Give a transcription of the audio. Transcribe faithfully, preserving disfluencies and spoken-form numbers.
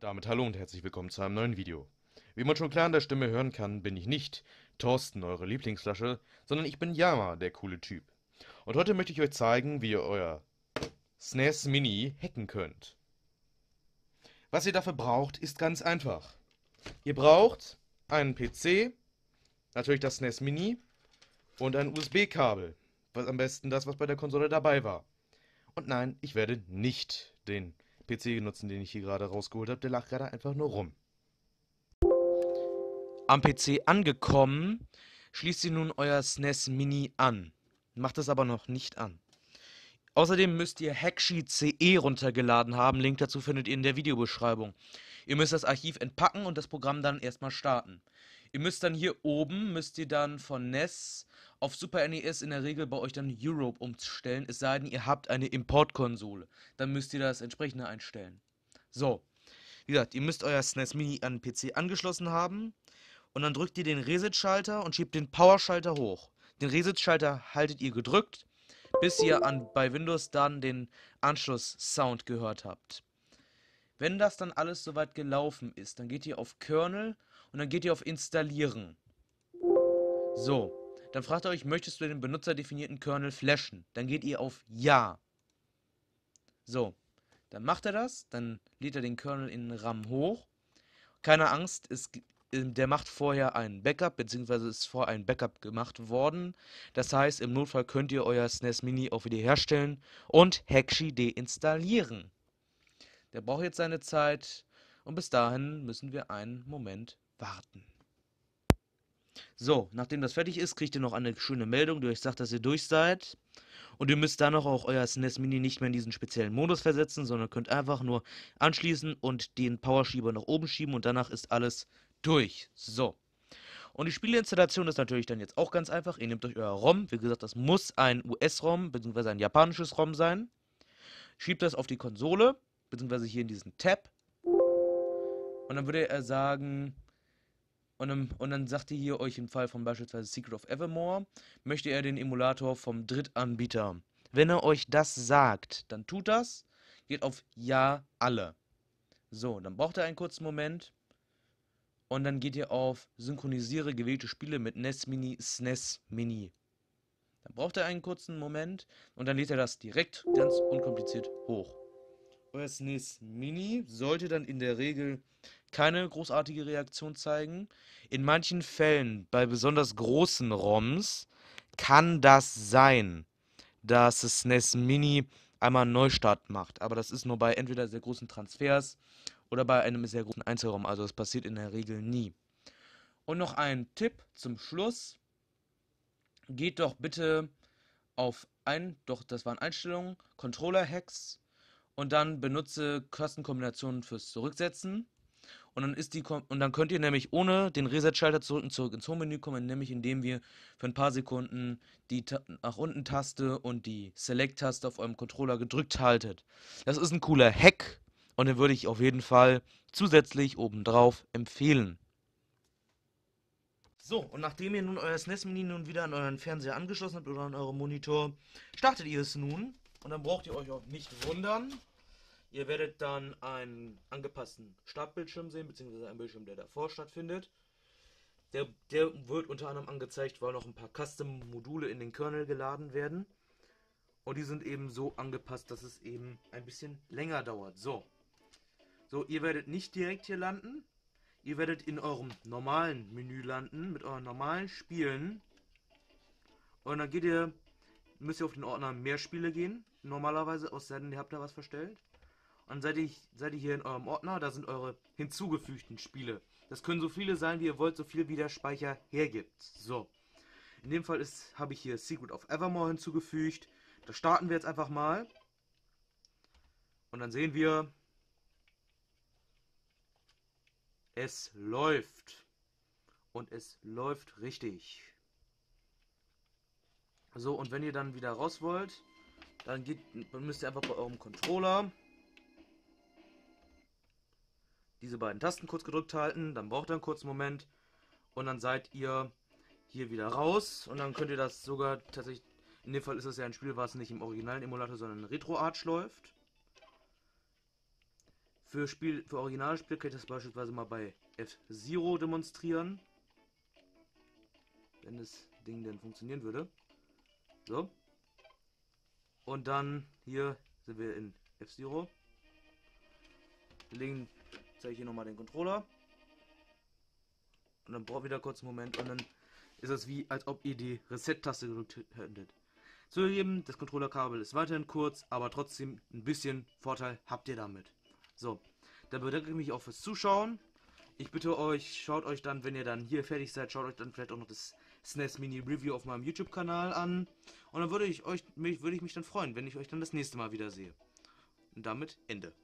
Damit hallo und herzlich willkommen zu einem neuen Video. Wie man schon klar an der Stimme hören kann, bin ich nicht Thorsten, eure Lieblingsflasche, sondern ich bin Yama, der coole Typ. Und heute möchte ich euch zeigen, wie ihr euer S N E S Mini hacken könnt. Was ihr dafür braucht, ist ganz einfach. Ihr braucht einen P C, natürlich das S N E S Mini und ein U S B-Kabel. Was am besten das, was bei der Konsole dabei war. Und nein, ich werde nicht den P C nutzen, den ich hier gerade rausgeholt habe, der lag gerade einfach nur rum. Am P C angekommen, schließt ihr nun euer S N E S Mini an. Macht es aber noch nicht an. Außerdem müsst ihr Hakchi C E runtergeladen haben, Link dazu findet ihr in der Videobeschreibung. Ihr müsst das Archiv entpacken und das Programm dann erstmal starten. Ihr müsst dann hier oben, müsst ihr dann von N E S auf Super N E S in der Regel bei euch dann Europe umstellen, es sei denn, ihr habt eine Importkonsole. Dann müsst ihr das entsprechende einstellen. So, wie gesagt, ihr müsst euer S N E S Mini an den P C angeschlossen haben und dann drückt ihr den Reset-Schalter und schiebt den Power-Schalter hoch. Den Reset-Schalter haltet ihr gedrückt, bis ihr an, bei Windows dann den Anschluss-Sound gehört habt. Wenn das dann alles soweit gelaufen ist, dann geht ihr auf Kernel und dann geht ihr auf Installieren. So, dann fragt ihr euch, möchtest du den benutzerdefinierten Kernel flashen? Dann geht ihr auf Ja. So, dann macht er das, dann lädt er den Kernel in RAM hoch. Keine Angst, es, der macht vorher ein Backup, beziehungsweise ist vorher ein Backup gemacht worden. Das heißt, im Notfall könnt ihr euer S N E S Mini auch wieder herstellen und Hakchi deinstallieren. Der braucht jetzt seine Zeit und bis dahin müssen wir einen Moment warten. So, nachdem das fertig ist, kriegt ihr noch eine schöne Meldung, die euch sagt, dass ihr durch seid. Und ihr müsst dann auch euer S N E S Mini nicht mehr in diesen speziellen Modus versetzen, sondern könnt einfach nur anschließen und den Powerschieber nach oben schieben und danach ist alles durch. So. Und die Spieleinstallation ist natürlich dann jetzt auch ganz einfach. Ihr nehmt euch euer ROM, wie gesagt, das muss ein U S-ROM bzw. ein japanisches ROM sein. Schiebt das auf die Konsole, beziehungsweise hier in diesen Tab. Und dann würde er sagen, und dann, und dann sagt ihr hier euch im Fall von beispielsweise Secret of Evermore, möchte er den Emulator vom Drittanbieter. Wenn er euch das sagt, dann tut das, geht auf Ja, alle. So, dann braucht er einen kurzen Moment und dann geht ihr auf Synchronisiere gewählte Spiele mit N E S Mini, S N E S Mini. Dann braucht er einen kurzen Moment und dann lädt er das direkt ganz unkompliziert hoch. Euer S N E S Mini sollte dann in der Regel keine großartige Reaktion zeigen. In manchen Fällen, bei besonders großen ROMs, kann das sein, dass das S N E S Mini einmal einen Neustart macht. Aber das ist nur bei entweder sehr großen Transfers oder bei einem sehr großen Einzelrom. Also das passiert in der Regel nie. Und noch ein Tipp zum Schluss. Geht doch bitte auf ein, doch das waren Einstellungen, Controller-Hacks. Und dann benutze Kostenkombinationen fürs Zurücksetzen. Und dann, ist die Kom und dann könnt ihr nämlich ohne den Reset-Schalter zurück und zurück ins Home-Menü kommen, nämlich indem wir für ein paar Sekunden die Ta nach unten Taste und die Select-Taste auf eurem Controller gedrückt haltet. Das ist ein cooler Hack und den würde ich auf jeden Fall zusätzlich obendrauf empfehlen. So, und nachdem ihr nun euer S N E S Mini nun wieder an euren Fernseher angeschlossen habt oder an euren Monitor, startet ihr es nun. Und dann braucht ihr euch auch nicht wundern. Ihr werdet dann einen angepassten Startbildschirm sehen, beziehungsweise einen Bildschirm, der davor stattfindet. Der, der wird unter anderem angezeigt, weil noch ein paar Custom-Module in den Kernel geladen werden. Und die sind eben so angepasst, dass es eben ein bisschen länger dauert. So, so ihr werdet nicht direkt hier landen. Ihr werdet in eurem normalen Menü landen, mit euren normalen Spielen. Und dann geht ihr, müsst ihr auf den Ordner Mehr Spiele gehen, normalerweise, aus Seiten, ihr habt da was verstellt. Und seid ihr, seid ihr hier in eurem Ordner, da sind eure hinzugefügten Spiele. Das können so viele sein, wie ihr wollt, so viel wie der Speicher hergibt. So. In dem Fall habe ich hier Secret of Evermore hinzugefügt. Das starten wir jetzt einfach mal. Und dann sehen wir, es läuft. Und es läuft richtig. So, und wenn ihr dann wieder raus wollt, dann, geht, dann müsst ihr einfach bei eurem Controller diese beiden Tasten kurz gedrückt halten, dann braucht ihr einen kurzen Moment und dann seid ihr hier wieder raus und dann könnt ihr das sogar tatsächlich, in dem Fall ist es ja ein Spiel, was nicht im originalen Emulator, sondern RetroArch läuft. Für, Spiel, für Originalspiele kann ich das beispielsweise mal bei F-Zero demonstrieren. Wenn das Ding denn funktionieren würde. So. Und dann hier sind wir in F-Zero. Legen, zeige ich hier nochmal den Controller. Und dann braucht wieder kurz einen Moment und dann ist es wie, als ob ihr die Reset-Taste gedrückt hättet. Zugegeben, das Controllerkabel ist weiterhin kurz, aber trotzdem ein bisschen Vorteil habt ihr damit. So, dann bedanke ich mich auch fürs Zuschauen. Ich bitte euch, schaut euch dann, wenn ihr dann hier fertig seid, schaut euch dann vielleicht auch noch das S N E S Mini Review auf meinem YouTube-Kanal an. Und dann würde ich euch, mich, würde ich mich dann freuen, wenn ich euch dann das nächste Mal wiedersehe. Und damit Ende.